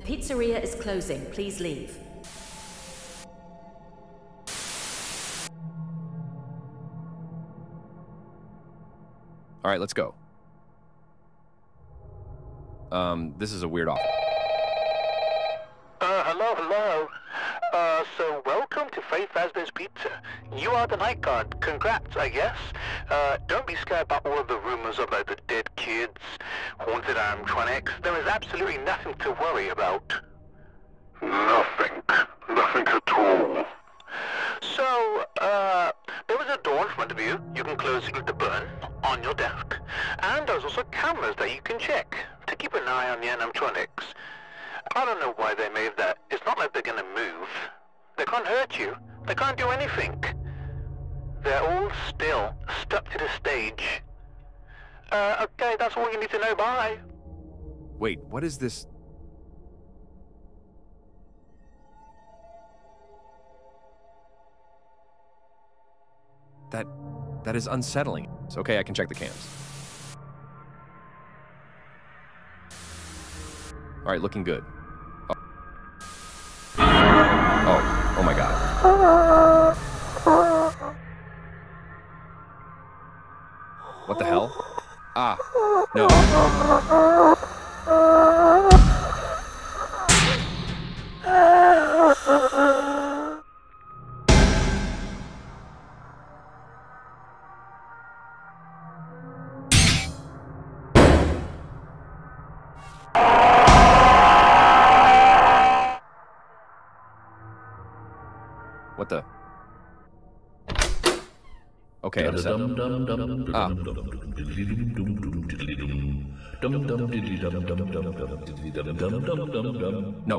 The pizzeria is closing. Please leave. All right, let's go. This is a weird offer. Hello. So welcome to Freddy Fazbear's Pizza. You are the night guard. Congrats, I guess. Don't be scared by all of the rumors about the dead kids, haunted animatronics. There is absolutely nothing to worry about. Nothing. Nothing at all. So, there is a door in front of you. You can close it with the button on your desk. And there's also cameras that you can check to keep an eye on the animatronics. I don't know why they made that. It's not like they're gonna move. They can't hurt you. They can't do anything. They're all still, stuck to the stage. Okay, that's all you need to know, bye. Wait, what is this? That is unsettling. It's okay, I can check the cams. All right, looking good. Oh my God. What the hell? Ah, no. What the? Okay, I understand. Ah.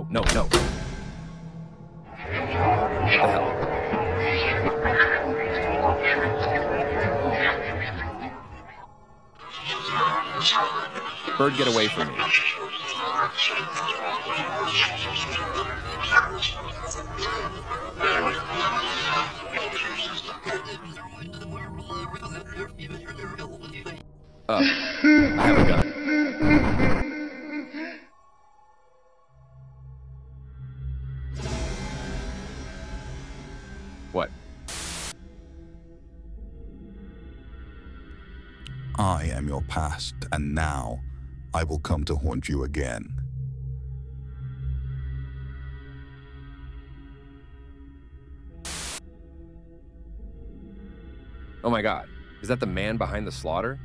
No. What the hell? Bird, get away from me. I have a gun. What? I am your past, and now I will come to haunt you again. Oh my God, is that the man behind the slaughter?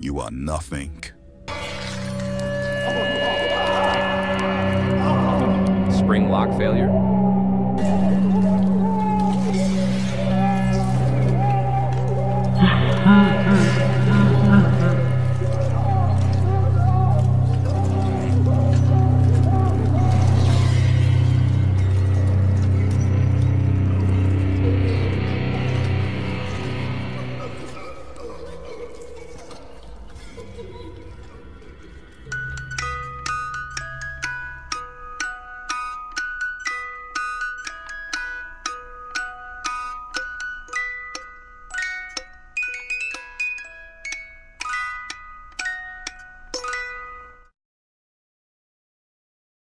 You are nothing. Spring lock failure.